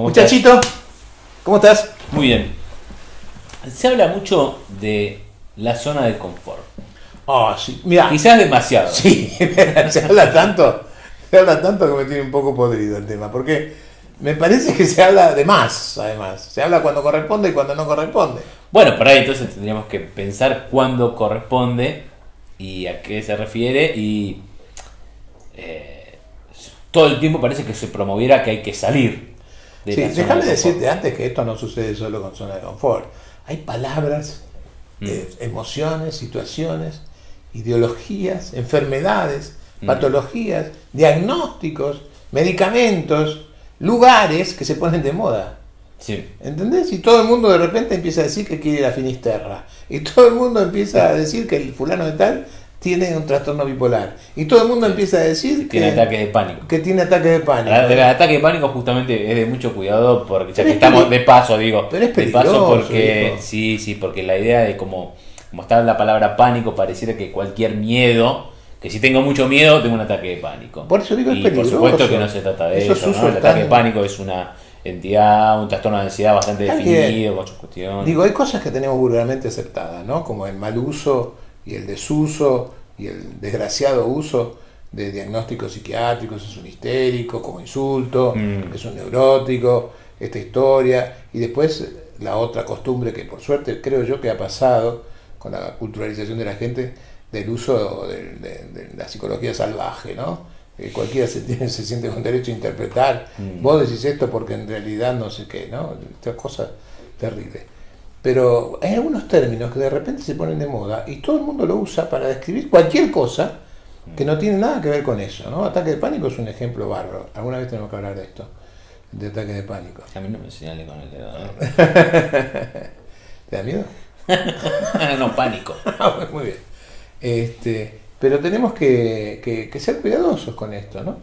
Muchachito, ¿cómo estás? Muy bien. Se habla mucho de la zona de confort. Oh, sí. Mirá, quizás demasiado. Sí, se habla tanto que me tiene un poco podrido el tema, porque me parece que se habla de más, además. Se habla cuando corresponde y cuando no corresponde. Bueno, por ahí entonces tendríamos que pensar cuándo corresponde y a qué se refiere, y todo el tiempo parece que se promoviera que hay que salir de la zona de confort. Déjame decirte antes que esto no sucede solo con zona de confort. Hay palabras, emociones, situaciones, ideologías, enfermedades, patologías, diagnósticos, medicamentos, lugares que se ponen de moda. Sí. ¿Entendés? Y todo el mundo de repente empieza a decir que quiere ir a Finisterra. Y todo el mundo empieza a decir que el fulano de tal tiene un trastorno bipolar. Y todo el mundo empieza a decir que tiene ataques de pánico. El ataque de pánico justamente es de mucho cuidado, porque ya que estamos de paso, digo. Pero es peligroso. De paso porque, digo. Sí, porque la idea de como está la palabra pánico, pareciera que cualquier miedo, que si tengo mucho miedo, tengo un ataque de pánico. Por eso digo, es peligroso. Por supuesto que no se trata de eso, ¿no? El ataque de pánico es una entidad, un trastorno de ansiedad bastante definido, con sus cuestiones. Digo, hay cosas que tenemos vulgarmente aceptadas, ¿no? Como el mal uso y el desuso y el desgraciado uso de diagnósticos psiquiátricos. Es un histérico, como insulto, es un neurótico, esta historia. Y después la otra costumbre que por suerte creo yo que ha pasado con la culturalización de la gente, del uso de la psicología salvaje, ¿no? Cualquiera se siente con derecho a interpretar, vos decís esto porque en realidad no sé qué, ¿no? Estas cosas terribles. Pero hay algunos términos que de repente se ponen de moda y todo el mundo lo usa para describir cualquier cosa que no tiene nada que ver con eso, ¿no? Ataque de pánico es un ejemplo bárbaro. Alguna vez tenemos que hablar de esto, de ataque de pánico. A mí no me señale con el dedo, ¿no? ¿Te da miedo? No, pánico. Muy bien. Pero tenemos que ser cuidadosos con esto, ¿no?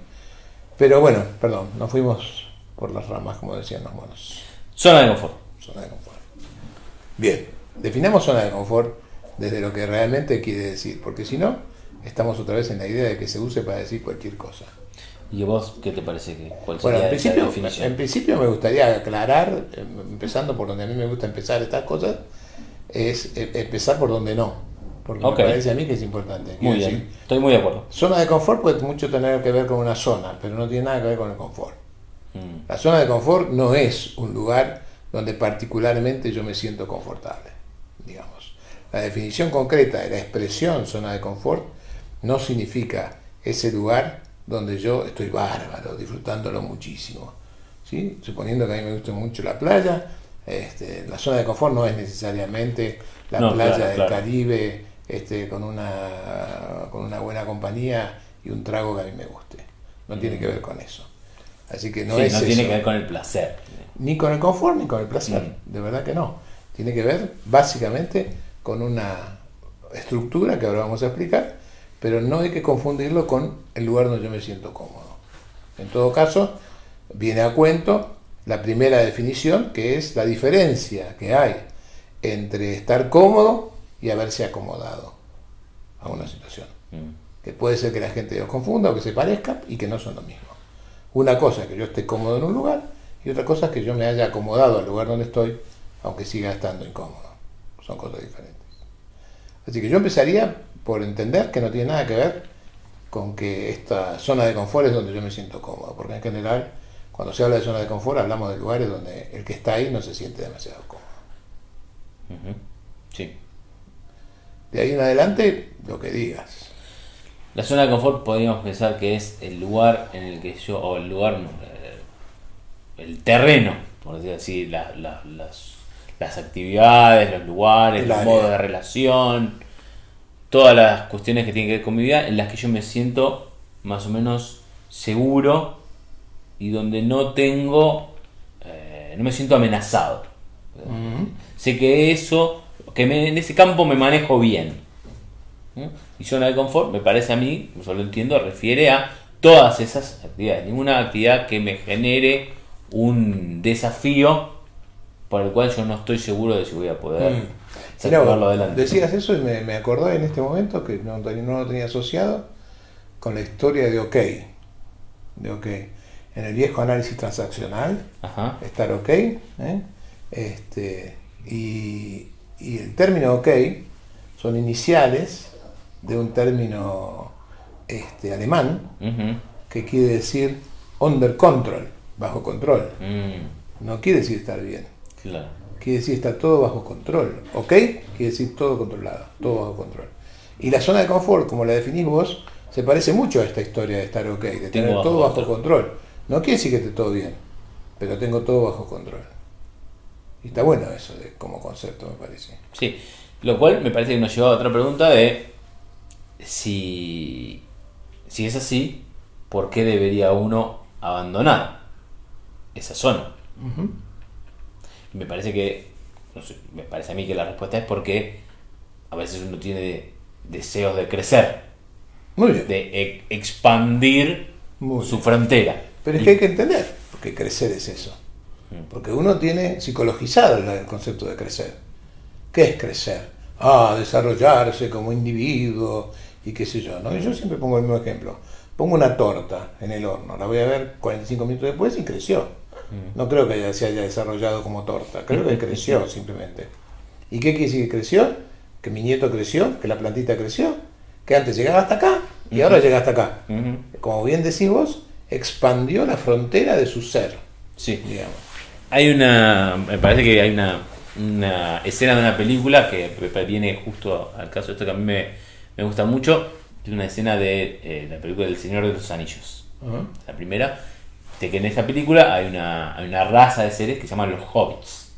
Pero bueno, perdón, nos fuimos por las ramas, como decían los monos. Zona de confort. Zona de confort. Bien, definamos zona de confort desde lo que realmente quiere decir, porque si no, estamos otra vez en la idea de que se use para decir cualquier cosa. ¿Y vos qué te parece? ¿Cuál sería esa definición? En principio me gustaría aclarar, empezando por donde a mí me gusta empezar estas cosas, es empezar por donde no, porque me parece a mí que es importante. Muy bien, estoy muy de acuerdo. Zona de confort puede mucho tener que ver con una zona, pero no tiene nada que ver con el confort. La zona de confort no es un lugar donde particularmente yo me siento confortable, digamos. La definición concreta de la expresión zona de confort no significa ese lugar donde yo estoy bárbaro, disfrutándolo muchísimo, ¿sí? Suponiendo que a mí me guste mucho la playa, la zona de confort no es necesariamente la playa del Caribe con una buena compañía y un trago que a mí me guste. No tiene que ver con eso. Así que no tiene que ver con el placer. Ni con el confort ni con el placer, de verdad que no. Tiene que ver básicamente con una estructura que ahora vamos a explicar, pero no hay que confundirlo con el lugar donde yo me siento cómodo. En todo caso, viene a cuento la primera definición, que es la diferencia que hay entre estar cómodo y haberse acomodado a una situación. Que puede ser que la gente los confunda o que se parezca y que no son lo mismo. Una cosa es que yo esté cómodo en un lugar y otra cosa es que yo me haya acomodado al lugar donde estoy, aunque siga estando incómodo. Son cosas diferentes. Así que yo empezaría por entender que no tiene nada que ver con que esta zona de confort es donde yo me siento cómodo, porque en general, cuando se habla de zona de confort, hablamos de lugares donde el que está ahí no se siente demasiado cómodo. Sí. De ahí en adelante, lo que digas. La zona de confort podríamos pensar que es el lugar en el que yo, o el lugar, el terreno, por decir así, las actividades, los lugares, los modos de relación, todas las cuestiones que tienen que ver con mi vida, en las que yo me siento más o menos seguro y donde no tengo, no me siento amenazado. Sé que en ese campo me manejo bien. Y zona de confort, me parece a mí, yo lo entiendo, refiere a todas esas actividades, ninguna actividad que me genere un desafío por el cual yo no estoy seguro de si voy a poder sacarlo adelante. Decías eso y me acordé en este momento que no lo tenía asociado con la historia de OK. en el viejo análisis transaccional, ajá, estar ok, y el término ok son iniciales de un término alemán, que quiere decir under control, bajo control. No quiere decir estar bien, claro, quiere decir está todo bajo control. Ok quiere decir todo controlado, todo bajo control. Y la zona de confort, como la definís vos, se parece mucho a esta historia de estar ok, de tener todo bajo control. No quiere decir que esté todo bien, pero tengo todo bajo control. Y está bueno eso de, como concepto, me parece. Sí, lo cual me parece que nos lleva a otra pregunta de si es así, ¿por qué debería uno abandonar esa zona? Me parece que, no sé, me parece a mí que la respuesta es porque a veces uno tiene deseos de crecer, de expandir su frontera. Pero es que hay que entender que crecer es eso. Porque uno tiene psicologizado el concepto de crecer. ¿Qué es crecer? Ah, desarrollarse como individuo y qué sé yo, ¿no? Y yo siempre pongo el mismo ejemplo. Pongo una torta en el horno, la voy a ver 45 minutos después y creció. No creo que se haya desarrollado como torta, creo que creció simplemente. ¿Y qué quiere decir que creció? Que mi nieto creció, que la plantita creció, que antes llegaba hasta acá y ahora llega hasta acá. Como bien decís vos, expandió la frontera de su ser. Sí, digamos. Hay una, me parece que hay una escena de una película que viene justo al caso de esto que a mí me gusta mucho, que es una escena de la película del Señor de los Anillos, la primera, que en esta película hay una raza de seres que se llaman los hobbits,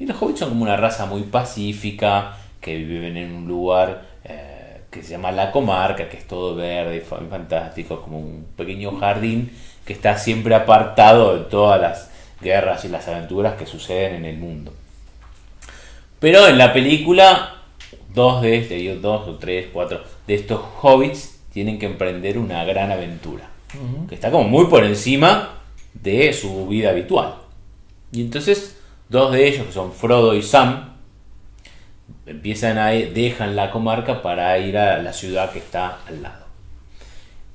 y los hobbits son como una raza muy pacífica que viven en un lugar que se llama la comarca, que es todo verde y fantástico, como un pequeño jardín que está siempre apartado de todas las guerras y las aventuras que suceden en el mundo. Pero en la película, dos o tres, cuatro de estos hobbits tienen que emprender una gran aventura, que está como muy por encima de su vida habitual. Y entonces dos de ellos, que son Frodo y Sam, dejan la comarca para ir a la ciudad que está al lado.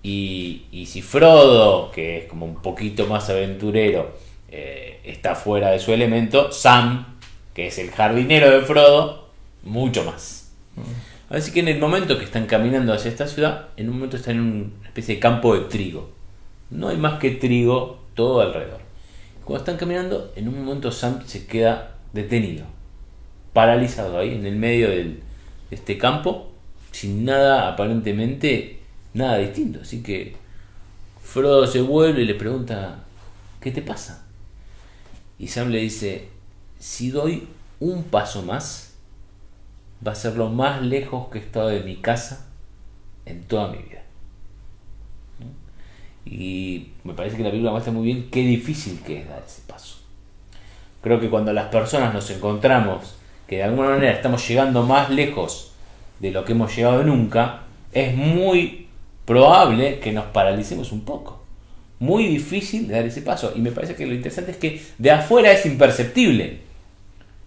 Y si Frodo, que es como un poquito más aventurero, está fuera de su elemento, Sam, que es el jardinero de Frodo, mucho más. Así que en el momento que están caminando hacia esta ciudad, en un momento están en una especie de campo de trigo. No hay más que trigo todo alrededor. Cuando están caminando, en un momento Sam se queda detenido, paralizado ahí en el medio de este campo, sin nada, aparentemente nada distinto. Así que Frodo se vuelve y le pregunta: ¿qué te pasa? Y Sam le dice: si doy un paso más, va a ser lo más lejos que he estado de mi casa en toda mi vida. Y me parece que la película muestra muy bien qué difícil que es dar ese paso. Creo que cuando las personas nos encontramos que de alguna manera estamos llegando más lejos de lo que hemos llegado nunca, es muy probable que nos paralicemos un poco. Muy difícil de dar ese paso. Y me parece que lo interesante es que de afuera es imperceptible,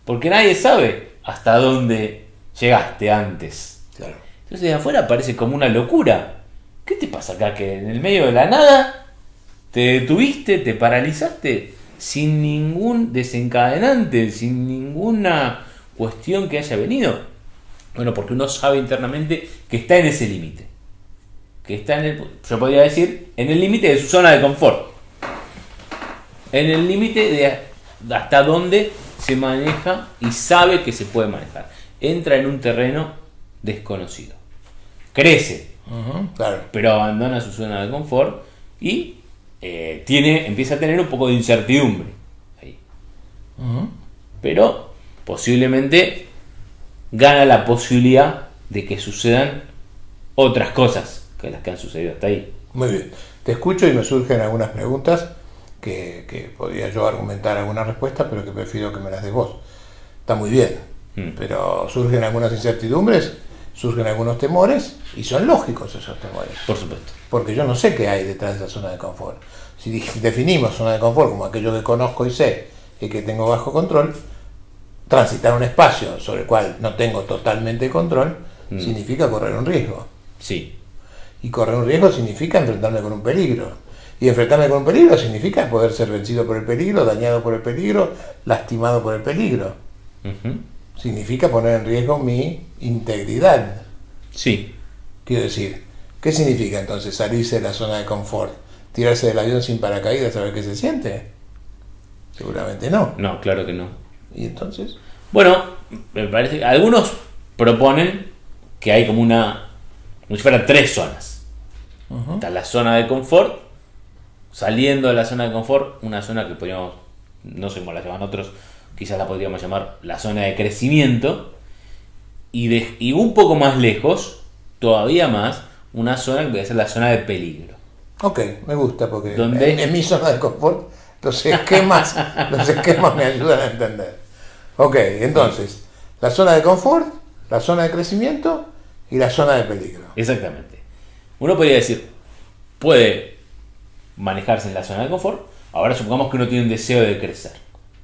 porque nadie sabe hasta dónde llegaste antes. Claro. Entonces de afuera parece como una locura. ¿Qué te pasa acá? Que en el medio de la nada te detuviste, te paralizaste, sin ningún desencadenante, sin ninguna cuestión que haya venido. Bueno, porque uno sabe internamente que está en ese límite, que está en el, yo podría decir, en el límite de su zona de confort, en el límite de hasta dónde se maneja y sabe que se puede manejar. Entra en un terreno desconocido, crece, claro, pero abandona su zona de confort y empieza a tener un poco de incertidumbre ahí. Pero posiblemente gana la posibilidad de que sucedan otras cosas que las que han sucedido hasta ahí. Muy bien, te escucho y me surgen algunas preguntas que podría yo argumentar algunas respuestas, pero que prefiero que me las des vos. Está muy bien, pero surgen algunas incertidumbres, surgen algunos temores, y son lógicos esos temores. Por supuesto. Porque yo no sé qué hay detrás de esa zona de confort. Si definimos zona de confort como aquello que conozco y sé y que tengo bajo control, transitar un espacio sobre el cual no tengo totalmente control significa correr un riesgo. Sí. Y correr un riesgo significa enfrentarme con un peligro. Y enfrentarme con un peligro significa poder ser vencido por el peligro, dañado por el peligro, lastimado por el peligro. Uh-huh. Significa poner en riesgo mi integridad. Sí. Quiero decir, ¿qué significa entonces salirse de la zona de confort? ¿Tirarse del avión sin paracaídas a ver qué se siente? Seguramente no. No, claro que no. ¿Y entonces? Bueno, me parece que algunos proponen que hay como una... como si fueran tres zonas. Uh-huh. Está la zona de confort, saliendo de la zona de confort, una zona que podríamos, no sé cómo la llaman otros, quizás la podríamos llamar la zona de crecimiento, y un poco más lejos, todavía más, una zona que puede ser la zona de peligro. Ok, me gusta porque en mi zona de confort los esquemas me ayudan a entender. Ok, entonces, la zona de confort, la zona de crecimiento y la zona de peligro. Exactamente. Uno podría decir, puede manejarse en la zona de confort. Ahora supongamos que uno tiene un deseo de crecer.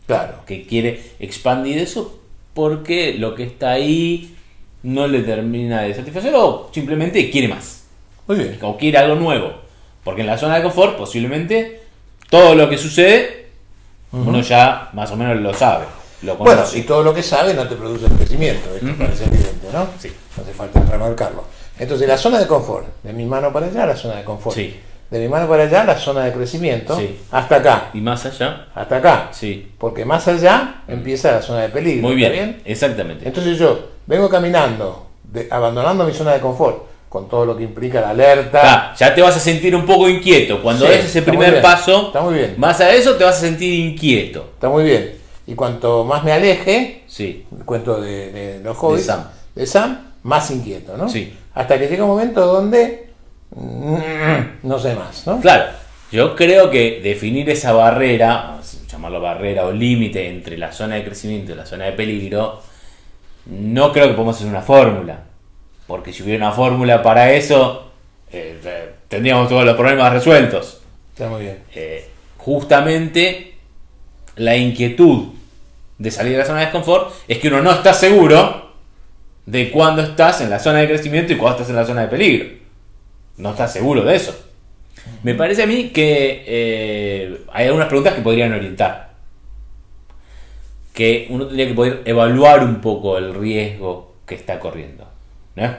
Claro. Que quiere expandir eso porque lo que está ahí no le termina de satisfacer o simplemente quiere más. Muy bien. O quiere algo nuevo. Porque en la zona de confort posiblemente todo lo que sucede, uh-huh, uno ya más o menos lo sabe. Lo conoce. Bueno, y todo lo que sabe no te produce el crecimiento. Esto, uh-huh, parece evidente, ¿no? Sí. No hace falta remarcarlo. Entonces, la zona de confort, de mi mano para allá, la zona de confort. Sí. De mi mano para allá, la zona de crecimiento, sí, hasta acá. ¿Y más allá? Hasta acá. Sí. Porque más allá empieza la zona de peligro. Muy bien. ¿Está bien? Exactamente. Entonces yo vengo caminando, abandonando mi zona de confort, con todo lo que implica la alerta. Ya te vas a sentir un poco inquieto. Cuando des ese primer paso, está muy bien. Más a eso te vas a sentir inquieto. Está muy bien. Y cuanto más me aleje, sí, el cuento de los hobbies, de Sam, más inquieto, ¿no? Sí. Hasta que llega un momento donde... no sé más, ¿no? Claro, yo creo que definir esa barrera, llamarlo barrera o límite entre la zona de crecimiento y la zona de peligro, no creo que podamos hacer una fórmula, porque si hubiera una fórmula para eso tendríamos todos los problemas resueltos. Está muy bien. Justamente la inquietud de salir de la zona de confort es que uno no está seguro de cuándo estás en la zona de crecimiento y cuándo estás en la zona de peligro. No estás seguro de eso. Me parece a mí que hay algunas preguntas que podrían orientar. Que uno tendría que poder evaluar un poco el riesgo que está corriendo. No es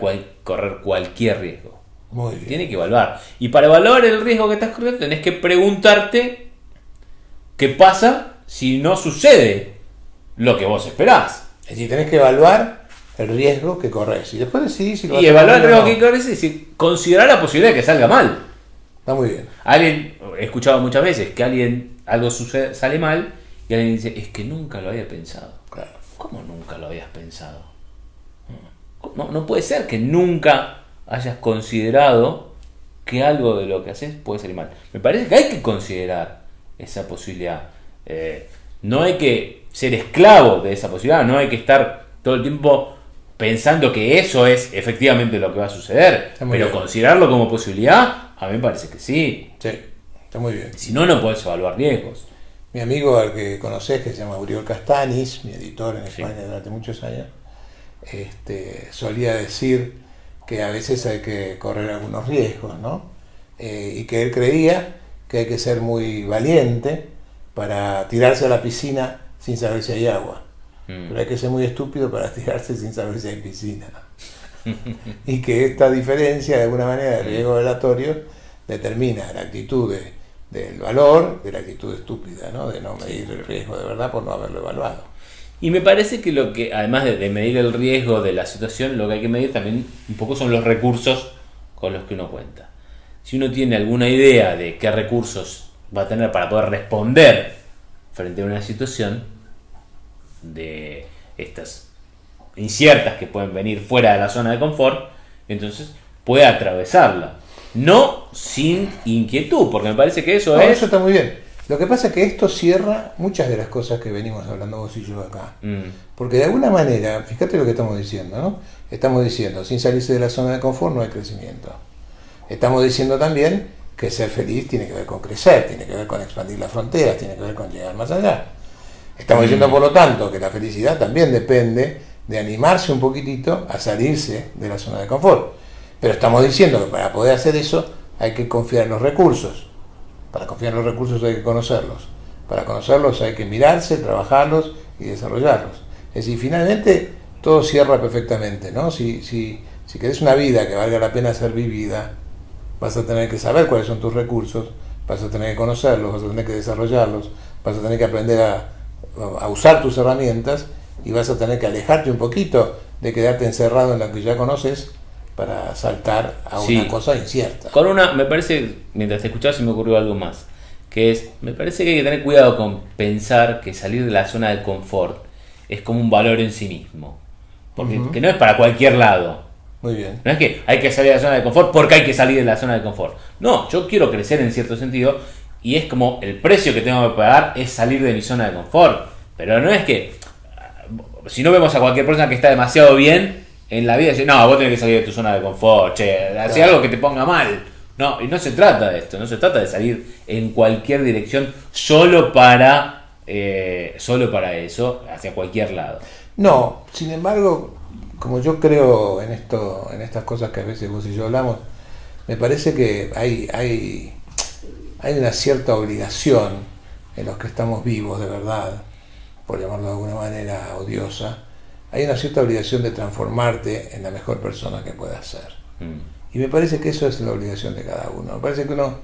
correr cualquier riesgo. Muy bien. Tiene que evaluar. Y para evaluar el riesgo que estás corriendo tenés que preguntarte qué pasa si no sucede lo que vos esperás. Es decir, tenés que evaluar el riesgo que corres y después decidís si lo vas a evaluar. El riesgo que corres y decir, considerar la posibilidad de que salga mal. Está muy bien. Alguien, he escuchado muchas veces que sale mal y alguien dice, es que nunca lo había pensado. Claro. ¿Cómo nunca lo habías pensado? No puede ser que nunca hayas considerado que algo de lo que haces puede salir mal. Me parece que hay que considerar esa posibilidad. No hay que ser esclavo de esa posibilidad, no hay que estar todo el tiempo pensando que eso es efectivamente lo que va a suceder. Pero bien, considerarlo como posibilidad, a mí me parece que sí. Sí, está muy bien. Si no, no podés evaluar riesgos. Mi amigo al que conocés, que se llama Uriol Castanis, mi editor en España, sí, durante muchos años, solía decir que a veces hay que correr algunos riesgos, ¿no? Y que él creía que hay que ser muy valiente para tirarse a la piscina sin saber si hay agua. Pero hay que ser muy estúpido para tirarse sin saber si hay piscina. Y que esta diferencia, de alguna manera, de riesgo relatorio, determina la actitud del valor, de la actitud estúpida, ¿no? De no medir el riesgo de verdad por no haberlo evaluado. Y me parece que lo que, además de medir el riesgo de la situación, lo que hay que medir también un poco son los recursos con los que uno cuenta. Si uno tiene alguna idea de qué recursos va a tener para poder responder frente a una situación de estas inciertas que pueden venir fuera de la zona de confort, entonces puede atravesarla, no sin inquietud, porque me parece que eso está muy bien. Lo que pasa es que esto cierra muchas de las cosas que venimos hablando vos y yo acá, porque de alguna manera, fíjate lo que estamos diciendo, ¿no? Estamos diciendo, sin salirse de la zona de confort no hay crecimiento. Estamos diciendo también que ser feliz tiene que ver con crecer, tiene que ver con expandir las fronteras, tiene que ver con llegar más allá. Estamos diciendo, por lo tanto, que la felicidad también depende de animarse un poquitito a salirse de la zona de confort. Pero estamos diciendo que para poder hacer eso hay que confiar en los recursos. Para confiar en los recursos hay que conocerlos. Para conocerlos hay que mirarse, trabajarlos y desarrollarlos. Es decir, finalmente todo cierra perfectamente, ¿no? Si querés una vida que valga la pena ser vivida, vas a tener que saber cuáles son tus recursos, vas a tener que conocerlos, vas a tener que desarrollarlos, vas a tener que aprender a usar tus herramientas y vas a tener que alejarte un poquito de quedarte encerrado en lo que ya conoces para saltar a una cosa incierta. Con una, me parece, mientras te escuchaba se me ocurrió algo más, que es, me parece que hay que tener cuidado con pensar que salir de la zona de confort es como un valor en sí mismo, porque que no es para cualquier lado. Muy bien. No es que hay que salir de la zona de confort porque hay que salir de la zona de confort. No, yo quiero crecer en cierto sentido y es como el precio que tengo que pagar es salir de mi zona de confort. Pero no es que, si no vemos a cualquier persona que está demasiado bien en la vida, no, vos tenés que salir de tu zona de confort, che, hacer algo que te ponga mal. No, y no se trata de esto, no se trata de salir en cualquier dirección solo para eso, hacia cualquier lado. No, sin embargo, como yo creo en esto, en estas cosas que a veces vos y yo hablamos, me parece que hay una cierta obligación en los que estamos vivos de verdad, por llamarlo de alguna manera odiosa, hay una cierta obligación de transformarte en la mejor persona que puedas ser. Y me parece que eso es la obligación de cada uno. Me parece que uno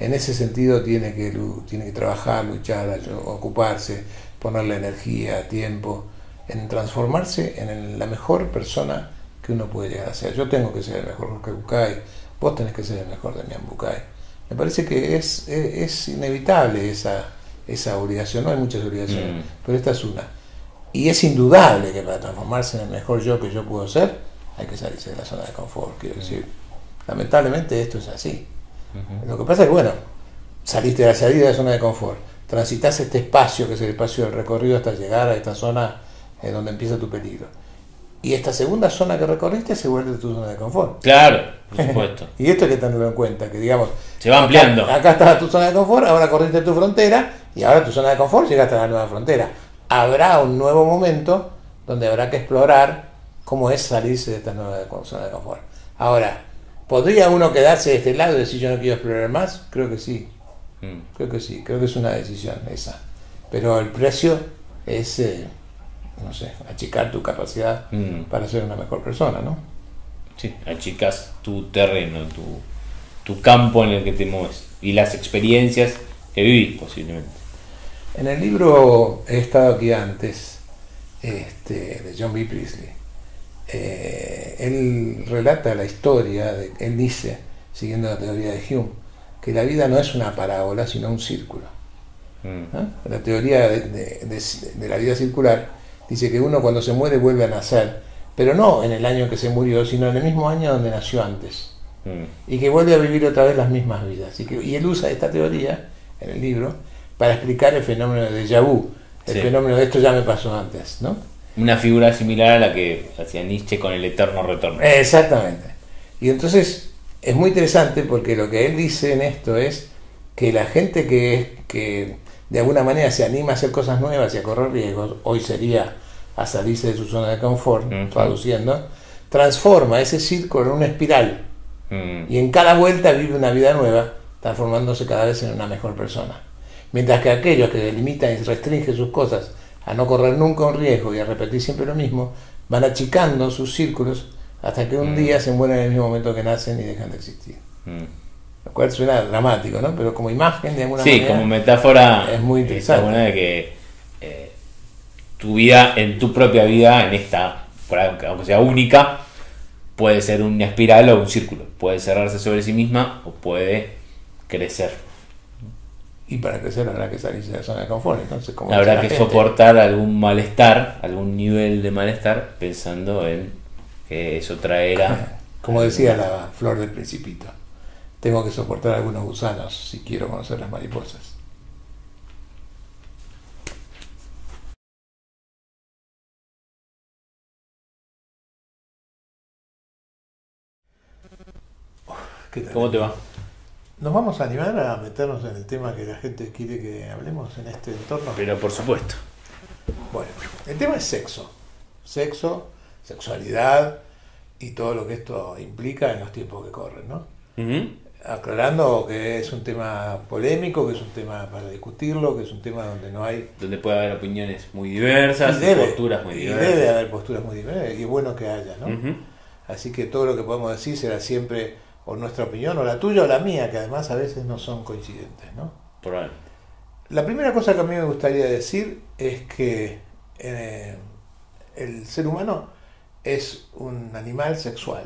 en ese sentido tiene que trabajar, luchar, ocuparse, ponerle energía, tiempo, en transformarse en la mejor persona que uno puede llegar a ser. Yo tengo que ser el mejor Jorge Bucay, vos tenés que ser el mejor Demian Bucay. Me parece que es inevitable esa obligación, no hay muchas obligaciones, pero esta es una. Y es indudable que para transformarse en el mejor yo que yo puedo ser, hay que salirse de la zona de confort, quiero decir. Lamentablemente esto es así. Lo que pasa es que, bueno, saliste de la salida de la zona de confort, transitás este espacio, que es el espacio del recorrido hasta llegar a esta zona donde empieza tu peligro. Y esta segunda zona que recorriste se vuelve tu zona de confort. Claro, por supuesto. Y esto hay que tenerlo en cuenta, que digamos... se va ampliando. Acá estaba tu zona de confort, ahora corriste tu frontera, y ahora tu zona de confort llegaste a la nueva frontera. Habrá un nuevo momento donde habrá que explorar cómo es salirse de esta nueva zona de confort. Ahora, ¿podría uno quedarse de este lado y decir yo no quiero explorar más? Creo que sí. Creo que es una decisión esa. Pero el precio es, no sé, achicar tu capacidad para ser una mejor persona, ¿no? Sí, achicas tu terreno, tu campo en el que te mueves y las experiencias que vivís posiblemente. En el libro He estado aquí antes, de John B. Priestley, él relata la historia, él dice, siguiendo la teoría de Hume, que la vida no es una parábola, sino un círculo. La teoría de la vida circular dice que uno cuando se muere vuelve a nacer, pero no en el año en que se murió, sino en el mismo año donde nació antes, y que vuelve a vivir otra vez las mismas vidas. Y él usa esta teoría en el libro para explicar el fenómeno de déjà vu, el fenómeno de esto ya me pasó antes, ¿no? Una figura similar a la que hacía Nietzsche con el eterno retorno. Exactamente. Y entonces es muy interesante porque lo que él dice en esto es que la gente que de alguna manera se anima a hacer cosas nuevas y a correr riesgos, hoy sería a salirse de su zona de confort, traduciendo, transforma ese círculo en una espiral y en cada vuelta vive una vida nueva, transformándose cada vez en una mejor persona. Mientras que aquellos que delimitan y restringen sus cosas a no correr nunca un riesgo y a repetir siempre lo mismo, van achicando sus círculos hasta que un día se mueren en el mismo momento que nacen y dejan de existir. Lo cual suena dramático, ¿no? Pero como imagen de alguna manera... sí, como metáfora... es muy interesante. Buena de que tu vida, en tu propia vida, en esta, aunque sea única, puede ser una espiral o un círculo. Puede cerrarse sobre sí misma o puede crecer. Y para crecer habrá que salirse de la zona de confort. Entonces, como habrá que soportar algún malestar, algún nivel de malestar, pensando en que eso traerá... como decía la flor del Principito, tengo que soportar algunos gusanos si quiero conocer las mariposas. ¿Cómo te va? ¿Nos vamos a animar a meternos en el tema que la gente quiere que hablemos en este entorno? Pero por supuesto. Bueno, el tema es sexo. Sexo, sexualidad y todo lo que esto implica en los tiempos que corren, ¿no? aclarando que es un tema polémico, que es un tema para discutirlo, que es un tema donde no hay... Donde puede haber opiniones muy diversas y posturas muy diversas. Y debe haber posturas muy diversas, y bueno que haya, ¿no? Uh-huh. Así que todo lo que podemos decir será siempre o nuestra opinión, o la tuya o la mía, que además a veces no son coincidentes, ¿no? Probablemente. La primera cosa que a mí me gustaría decir es que el ser humano es un animal sexual,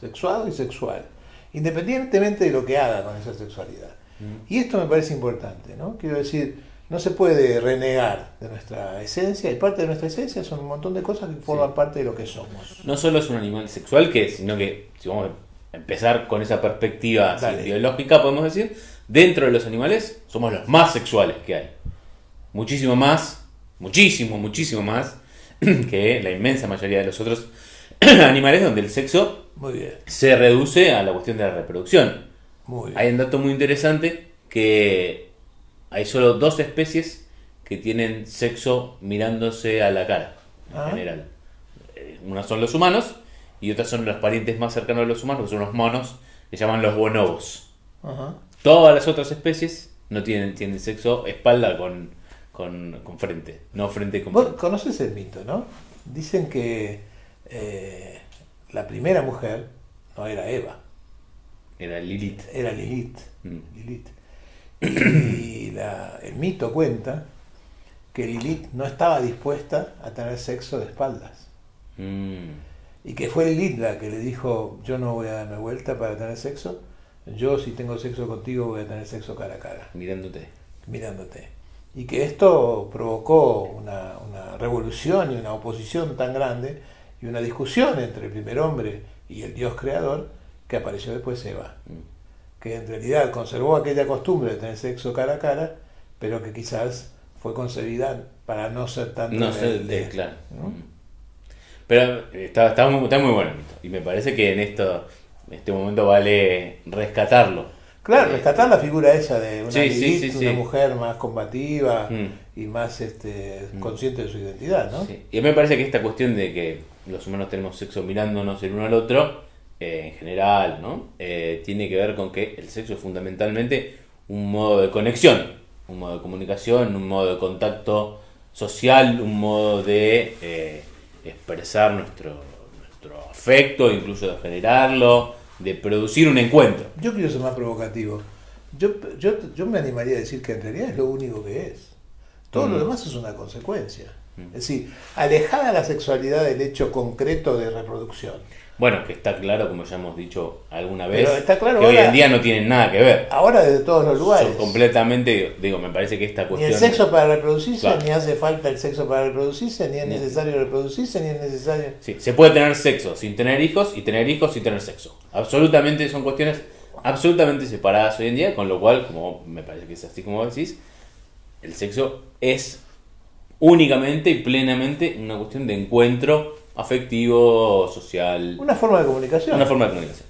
sexuado y sexual, independientemente de lo que haga con esa sexualidad. Y esto me parece importante, ¿no? Quiero decir, no se puede renegar de nuestra esencia, y parte de nuestra esencia son un montón de cosas que forman parte de lo que somos. No solo es un animal sexual, que es, sino que, si vamos a empezar con esa perspectiva ideológica, podemos decir, dentro de los animales somos los más sexuales que hay. Muchísimo más que la inmensa mayoría de los otros animales, donde el sexo se reduce a la cuestión de la reproducción. Hay un dato muy interesante que hay solo 2 especies que tienen sexo mirándose a la cara, en general. Unas son los humanos y otras son los parientes más cercanos a los humanos, que son los monos, que llaman los bonobos. Todas las otras especies no tienen sexo espalda con frente, no frente con frente. Vos conoces el mito, ¿no? Dicen que la primera mujer no era Eva. Era Lilith. Era Lilith. Lilith. Y el mito cuenta que Lilith no estaba dispuesta a tener sexo de espaldas. Y que fue Lilith la que le dijo, yo no voy a darme vuelta para tener sexo, yo si tengo sexo contigo voy a tener sexo cara a cara. Mirándote. Mirándote. Y que esto provocó una revolución y una oposición tan grande y una discusión entre el primer hombre y el Dios creador, que apareció después Eva, que en realidad conservó aquella costumbre de tener sexo cara a cara, pero que quizás fue concebida para no ser tan... No ser, claro. ¿No? Pero está muy bueno el mito, y me parece que en este momento vale rescatarlo. Claro, rescatar la figura esa de una, una mujer más combativa y más consciente de su identidad, ¿no? Sí. Y a mí me parece que esta cuestión de que los humanos tenemos sexo mirándonos el uno al otro, en general, ¿no? Tiene que ver con que el sexo es fundamentalmente un modo de conexión, un modo de comunicación, un modo de contacto social, un modo de expresar nuestro afecto, incluso de generarlo, de producir un encuentro. Yo quiero ser más provocativo. Yo me animaría a decir que en realidad es lo único que es. Todo lo demás es una consecuencia. Es decir, alejada la sexualidad del hecho concreto de reproducción. Bueno, que está claro, como ya hemos dicho alguna vez, pero está claro que ahora, hoy en día no tienen nada que ver. Ahora desde todos los lugares. Son completamente, me parece que esta cuestión... Ni el sexo para reproducirse, ni hace falta el sexo para reproducirse, ni es necesario reproducirse, ni es necesario... Sí, se puede tener sexo sin tener hijos y tener hijos sin tener sexo. Absolutamente, son cuestiones absolutamente separadas hoy en día, con lo cual, como me parece que es así como decís, el sexo es únicamente y plenamente una cuestión de encuentro afectivo, social... Una forma de comunicación. Una forma de comunicación.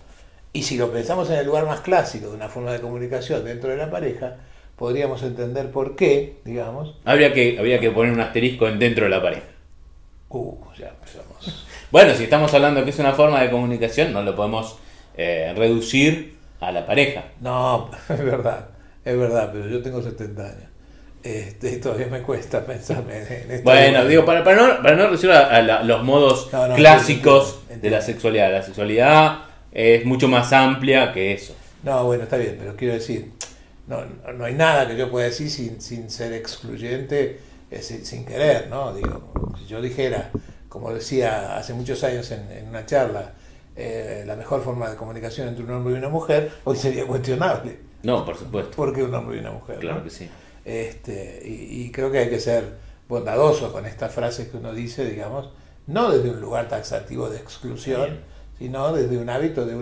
Y si lo pensamos en el lugar más clásico de una forma de comunicación dentro de la pareja, podríamos entender por qué, digamos... Habría que poner un asterisco dentro de la pareja. Ya empezamos. Bueno, si estamos hablando que es una forma de comunicación, no lo podemos reducir a la pareja. No, es verdad, pero yo tengo 70 años. Todavía me cuesta pensarme en esto. Bueno, digo, para no reducir a los modos clásicos entiendo. De la sexualidad. La sexualidad es mucho más amplia que eso. No, bueno, está bien, pero quiero decir, no hay nada que yo pueda decir sin ser excluyente, sin querer, ¿no? Digo, si yo dijera, como decía hace muchos años en una charla, la mejor forma de comunicación entre un hombre y una mujer, hoy sería cuestionable. No, por supuesto. Porque un hombre y una mujer. Claro, ¿no? Que sí. Y creo que hay que ser bondadoso con estas frases que uno dice, digamos, no desde un lugar taxativo de exclusión, sino desde un hábito de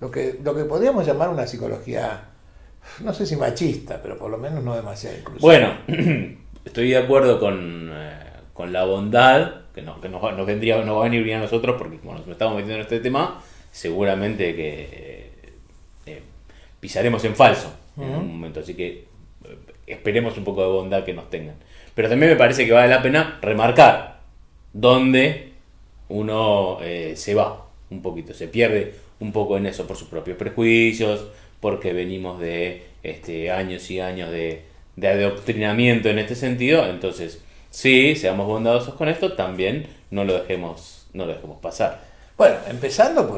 lo que podríamos llamar una psicología, no sé si machista, pero por lo menos no demasiado inclusiva. Bueno, estoy de acuerdo con la bondad, que nos va a venir bien a nosotros, porque como nos estamos metiendo en este tema, seguramente que pisaremos en falso en un momento, así que esperemos un poco de bondad que nos tengan. Pero también me parece que vale la pena remarcar dónde uno se va un poquito, se pierde un poco en eso, por sus propios prejuicios, porque venimos de años y años de adoctrinamiento en este sentido. Entonces, sí, seamos bondadosos con esto, también no lo dejemos pasar. Bueno, empezando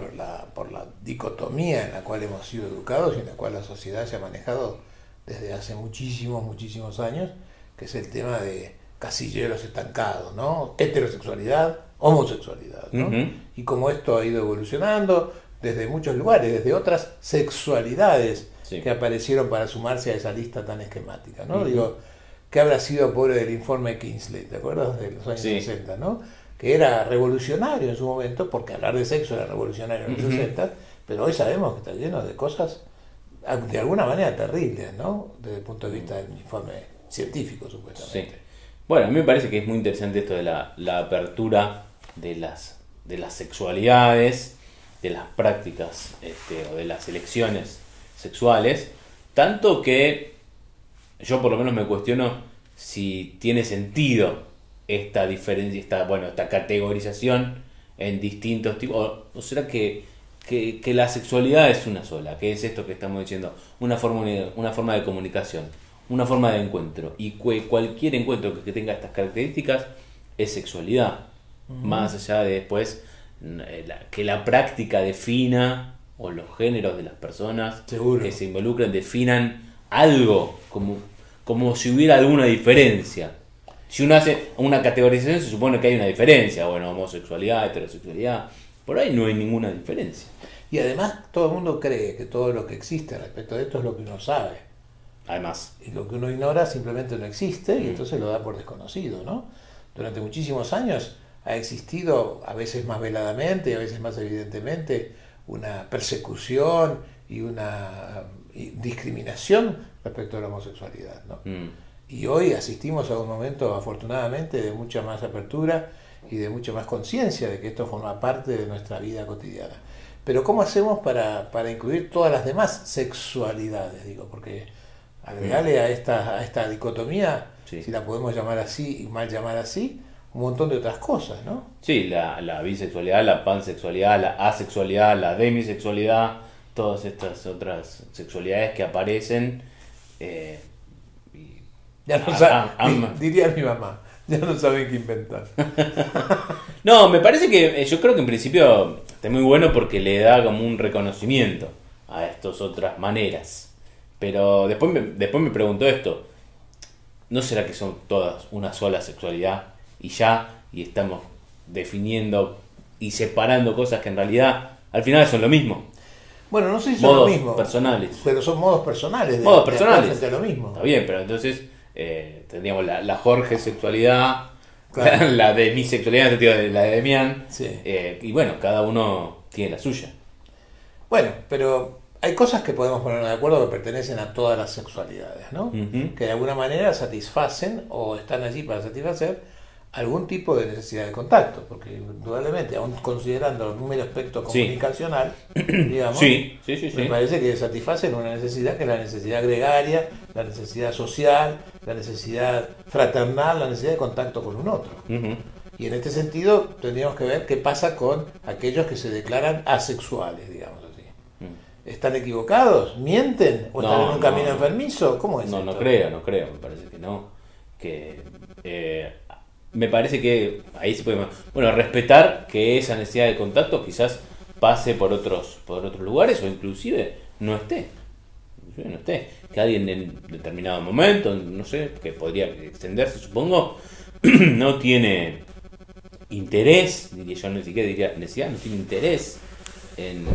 por la dicotomía en la cual hemos sido educados y en la cual la sociedad se ha manejado desde hace muchísimos, muchísimos años, que es el tema de casilleros estancados, ¿no? Heterosexualidad, homosexualidad, ¿no? Uh-huh. Y como esto ha ido evolucionando desde muchos lugares, desde otras sexualidades, sí, que aparecieron para sumarse a esa lista tan esquemática, ¿no? Uh-huh. Digo, ¿qué habrá sido pobre del informe Kinsley? ¿Te acuerdas de los años, sí, 60, ¿no? Que era revolucionario en su momento, porque hablar de sexo era revolucionario en los 60, pero hoy sabemos que está lleno de cosas de alguna manera terribles, ¿no? Desde el punto de vista del informe científico, supuestamente. Sí. Bueno, a mí me parece que es muy interesante esto de la apertura de las sexualidades, de las prácticas o de las elecciones sexuales, tanto que yo por lo menos me cuestiono si tiene sentido esta diferencia, esta categorización en distintos tipos, o será que la sexualidad es una sola, que es esto que estamos diciendo, una forma de comunicación, una forma de encuentro, y cualquier encuentro que tenga estas características es sexualidad, más allá de después que la práctica defina, o los géneros de las personas, seguro, que se involucran definan algo, como si hubiera alguna diferencia. Si uno hace una categorización, se supone que hay una diferencia. Bueno, homosexualidad, heterosexualidad, por ahí no hay ninguna diferencia. Y además todo el mundo cree que todo lo que existe respecto de esto es lo que uno sabe. Además. Y lo que uno ignora simplemente no existe, y entonces lo da por desconocido, ¿no? Durante muchísimos años ha existido, a veces más veladamente y a veces más evidentemente, una persecución y una discriminación respecto a la homosexualidad, ¿no? Y hoy asistimos a un momento, afortunadamente, de mucha más apertura y de mucha más conciencia de que esto forma parte de nuestra vida cotidiana. Pero ¿cómo hacemos para incluir todas las demás sexualidades? Digo, porque agregarle a esta dicotomía, sí, si la podemos llamar así y mal llamar así, un montón de otras cosas, ¿no? Sí, la bisexualidad, la pansexualidad, la asexualidad, la demisexualidad, todas estas otras sexualidades que aparecen. Ya no saben, diría mi mamá, ya no saben qué inventar. No, me parece que, yo creo que en principio está muy bueno porque le da como un reconocimiento a estas otras maneras. Pero después me pregunto esto, ¿no será que son todas una sola sexualidad y estamos definiendo y separando cosas que en realidad al final son lo mismo? Bueno, no sé si son lo mismo. Personales. Pero son modos personales. Modos personales. De lo mismo. Está bien, pero entonces... tendríamos la Jorge sexualidad, claro, la de mi sexualidad, en el sentido de la de Demian, sí, y bueno, cada uno tiene la suya. Bueno, pero hay cosas que podemos poner de acuerdo que pertenecen a todas las sexualidades, ¿no? Que de alguna manera satisfacen o están allí para satisfacer algún tipo de necesidad de contacto, porque indudablemente, aún considerando el número aspecto comunicacional, sí, digamos, sí, sí, sí, sí, me parece que satisfacen una necesidad que es la necesidad gregaria, la necesidad social, la necesidad fraternal, la necesidad de contacto con un otro. Y en este sentido tendríamos que ver qué pasa con aquellos que se declaran asexuales, digamos así. ¿Están equivocados? ¿Mienten? ¿O están en un camino enfermizo? ¿Cómo es esto? No creo, me parece que no. Me parece que ahí se puede... Bueno, respetar que esa necesidad de contacto quizás pase por otros lugares o inclusive no esté. Que alguien en determinado momento, no sé, que podría extenderse, supongo, no tiene interés, diría yo, ni siquiera diría necesidad, no tiene interés en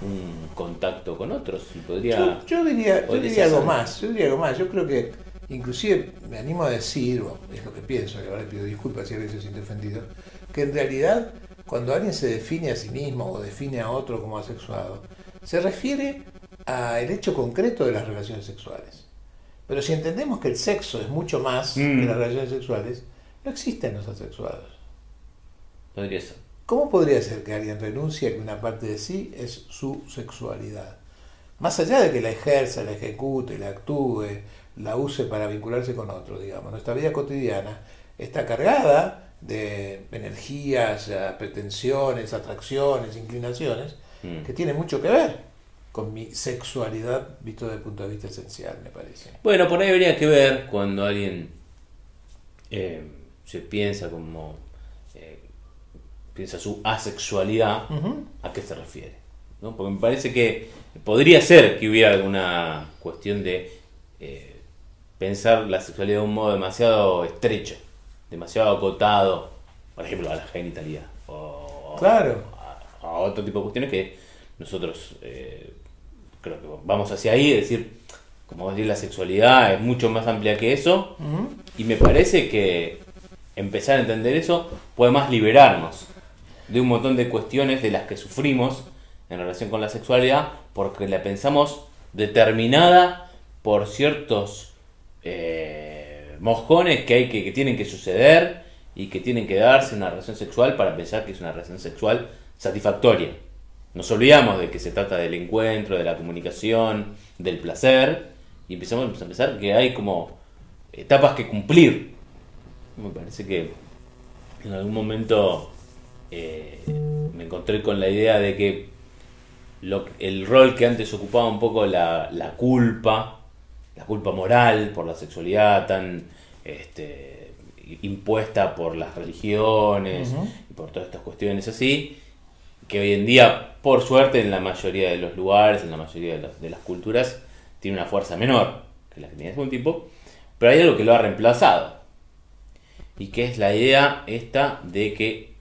un contacto con otros. Y podría, yo diría algo más, yo creo que... Inclusive me animo a decir, o es lo que pienso, y ahora pido disculpas si alguien se siente ofendido, que en realidad cuando alguien se define a sí mismo o define a otro como asexuado, se refiere al hecho concreto de las relaciones sexuales. Pero si entendemos que el sexo es mucho más que las relaciones sexuales, no existen los asexuados. Podría ser. ¿Cómo podría ser que alguien renuncie a que una parte de sí es su sexualidad? Más allá de que la ejerza, la ejecute, la actúe, la use para vincularse con otro, digamos. Nuestra vida cotidiana está cargada de energías, pretensiones, atracciones, inclinaciones, que tiene mucho que ver con mi sexualidad visto desde el punto de vista esencial, me parece. Bueno, por ahí habría que ver cuando alguien se piensa como piensa su asexualidad, a qué se refiere, ¿no? Porque me parece que podría ser que hubiera alguna cuestión de pensar la sexualidad de un modo demasiado estrecho, demasiado acotado, por ejemplo, a la genitalidad o, claro, a otro tipo de cuestiones que nosotros creo que vamos hacia ahí, es decir, como decir, la sexualidad es mucho más amplia que eso, y me parece que empezar a entender eso puede más liberarnos de un montón de cuestiones de las que sufrimos en relación con la sexualidad, porque la pensamos determinada por ciertos moscones que hay que tienen que suceder y que tienen que darse en una relación sexual para pensar que es una relación sexual satisfactoria. Nos olvidamos de que se trata del encuentro, de la comunicación, del placer, y empezamos a pensar que hay como etapas que cumplir. Me parece que en algún momento me encontré con la idea de que el rol que antes ocupaba un poco la culpa moral por la sexualidad tan impuesta por las religiones y por todas estas cuestiones así, que hoy en día, por suerte, en la mayoría de los lugares, en la mayoría de las culturas, tiene una fuerza menor que la que tenía hace un tiempo, pero hay algo que lo ha reemplazado, y que es la idea esta de que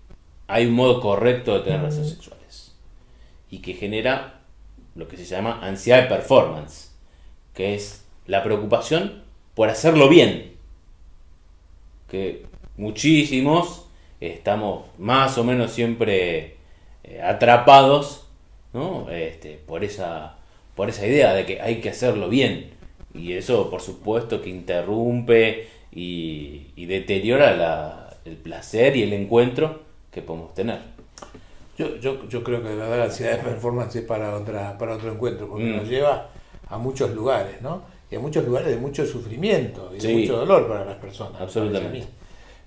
hay un modo correcto de tener relaciones sexuales, y que genera lo que se llama ansiedad de performance, que es la preocupación por hacerlo bien, que muchísimos estamos más o menos siempre atrapados, ¿no? por esa idea de que hay que hacerlo bien, y eso por supuesto que interrumpe y deteriora el placer y el encuentro que podemos tener. Yo creo que de verdad la ansiedad de performance es para otro encuentro, porque nos lleva a muchos lugares, ¿no? Y a muchos lugares de mucho sufrimiento y de mucho dolor para las personas. Absolutamente.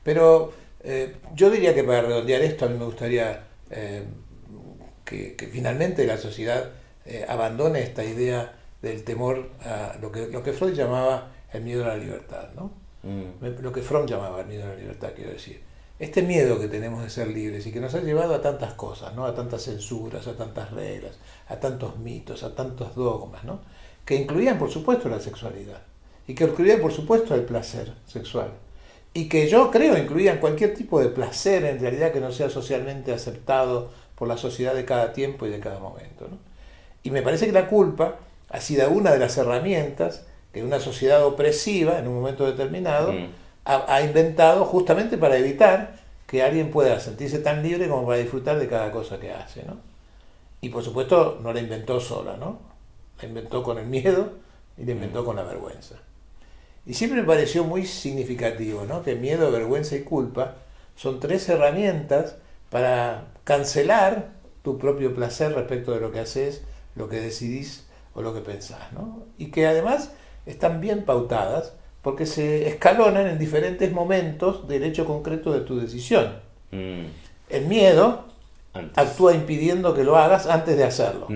Pero yo diría que para redondear esto, a mí me gustaría que finalmente la sociedad abandone esta idea del temor a lo que Freud llamaba el miedo a la libertad, ¿no? Lo que From llamaba el miedo a la libertad, quiero decir. Este miedo que tenemos de ser libres y que nos ha llevado a tantas cosas, ¿no? A tantas censuras, a tantas reglas, a tantos mitos, a tantos dogmas, ¿no? Que incluían, por supuesto, la sexualidad y que incluían, por supuesto, el placer sexual y que yo creo incluían cualquier tipo de placer, en realidad, que no sea socialmente aceptado por la sociedad de cada tiempo y de cada momento, ¿no? Y me parece que la culpa ha sido una de las herramientas que una sociedad opresiva, en un momento determinado, ha inventado justamente para evitar que alguien pueda sentirse tan libre como para disfrutar de cada cosa que hace, ¿no? Y por supuesto no la inventó sola, ¿no? La inventó con el miedo y la inventó con la vergüenza. Y siempre me pareció muy significativo, ¿no? Que miedo, vergüenza y culpa son tres herramientas para cancelar tu propio placer respecto de lo que haces, lo que decidís o lo que pensás, ¿no? Y que además están bien pautadas porque se escalonan en diferentes momentos del hecho concreto de tu decisión. El miedo actúa impidiendo que lo hagas antes de hacerlo.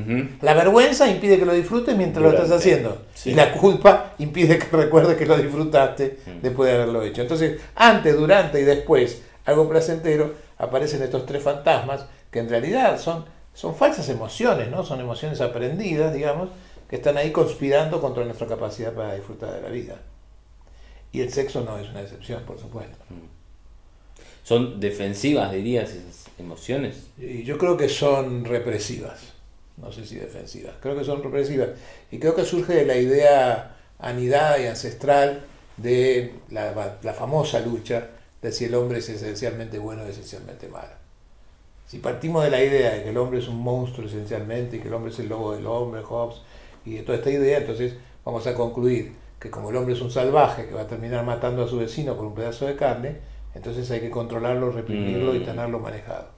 La vergüenza impide que lo disfrutes mientras lo estás haciendo. Y la culpa impide que recuerdes que lo disfrutaste después de haberlo hecho. Entonces, antes, durante y después, algo placentero, aparecen estos tres fantasmas que en realidad son falsas emociones, ¿no? Son emociones aprendidas, digamos, que están ahí conspirando contra nuestra capacidad para disfrutar de la vida. Y el sexo no es una excepción, por supuesto. ¿Son defensivas, dirías, esas emociones? Y yo creo que son represivas. No sé si defensivas. Creo que son represivas. Y creo que surge de la idea anidada y ancestral de la famosa lucha de si el hombre es esencialmente bueno o esencialmente malo. Si partimos de la idea de que el hombre es un monstruo esencialmente y que el hombre es el lobo del hombre, Hobbes, y de toda esta idea, entonces vamos a concluir que como el hombre es un salvaje que va a terminar matando a su vecino por un pedazo de carne, entonces hay que controlarlo, reprimirlo y tenerlo manejado.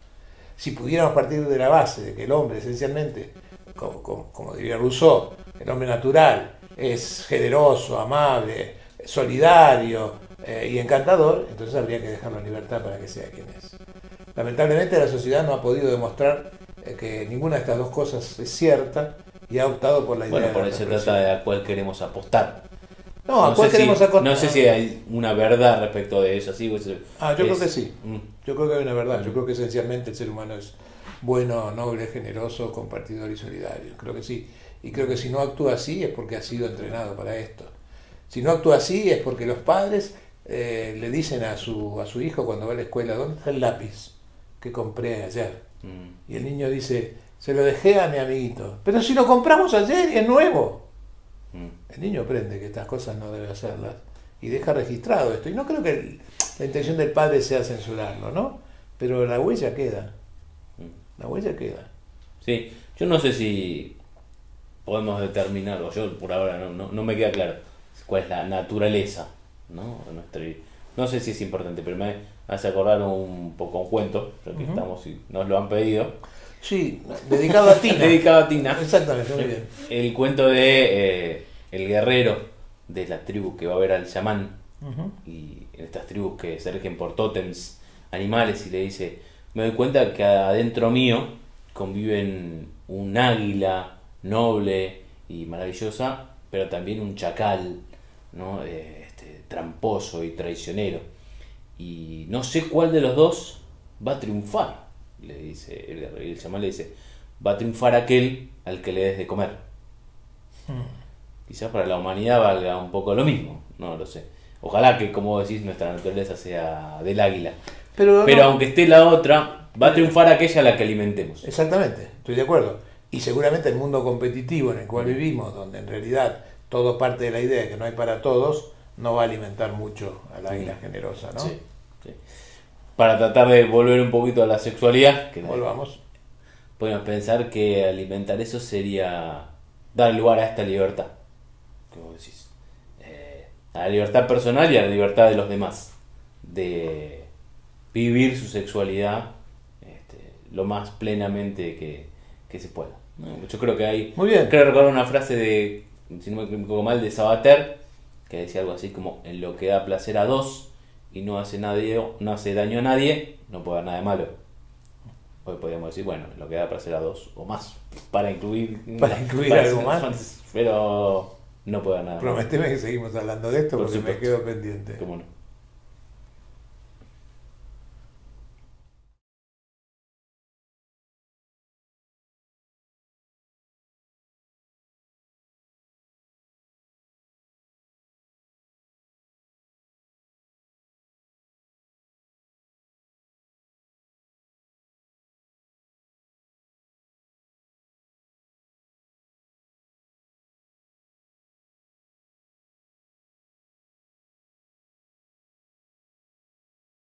Si pudiéramos partir de la base de que el hombre esencialmente, como diría Rousseau, el hombre natural es generoso, amable, solidario y encantador, entonces habría que dejarlo en libertad para que sea quien es. Lamentablemente la sociedad no ha podido demostrar que ninguna de estas dos cosas es cierta y ha optado por la idea. Bueno, por ahí se trata de a cuál queremos apostar. No, ¿a cuál queremos apostar? No sé si hay una verdad respecto de eso. ¿Sí? Yo creo que sí. Yo creo que hay una verdad. Yo creo que esencialmente el ser humano es bueno, noble, generoso, compartidor y solidario. Creo que sí. Y creo que si no actúa así es porque ha sido entrenado para esto. Si no actúa así es porque los padres le dicen a su hijo cuando va a la escuela: ¿dónde está el lápiz que compré ayer? Y el niño dice: se lo dejé a mi amiguito. Pero si lo compramos ayer y es nuevo. El niño aprende que estas cosas no debe hacerlas y deja registrado esto. Y no creo que la intención del padre sea censurarlo, ¿no? Pero la huella queda. La huella queda. Sí, yo no sé si podemos determinarlo. Yo por ahora no me queda claro cuál es la naturaleza, ¿no? No sé si es importante, pero me hace acordar un poco un cuento, ya que estamos y nos lo han pedido. Sí, dedicado a Tina. Dedicado a Tina. Exactamente, muy bien. El cuento de el guerrero de la tribu que va a ver al chamán, y en estas tribus que se rigen por tótems animales, y le dice: me doy cuenta que adentro mío conviven un águila noble y maravillosa, pero también un chacal, ¿no? Tramposo y traicionero, y no sé cuál de los dos va a triunfar, le dice el guerrero. Y el chamán le dice: va a triunfar aquel al que le des de comer. Quizás para la humanidad valga un poco lo mismo, no lo sé. Ojalá que, como decís, nuestra naturaleza sea del águila. Pero no, aunque esté la otra, va a triunfar aquella a la que alimentemos. Exactamente, estoy de acuerdo. Y seguramente el mundo competitivo en el cual vivimos, donde en realidad todo parte de la idea de que no hay para todos, no va a alimentar mucho al águila generosa, ¿no? Sí, sí. Para tratar de volver un poquito a la sexualidad, que volvamos. Podemos pensar que alimentar eso sería dar lugar a esta libertad. ¿Cómo decís? A la libertad personal y a la libertad de los demás. De vivir su sexualidad lo más plenamente que se pueda. Yo creo que hay... Muy bien. Creo recordar una frase de, si no me equivoco mal, de Sabater, que decía algo así como: en lo que da placer a dos y no hace daño a nadie, no puede haber nada de malo. Hoy podríamos decir, bueno, en lo que da placer a dos o más, para incluir algo más. Pero no puede haber nada. Prometeme que seguimos hablando de esto, porque me quedo pendiente. ¿Cómo no?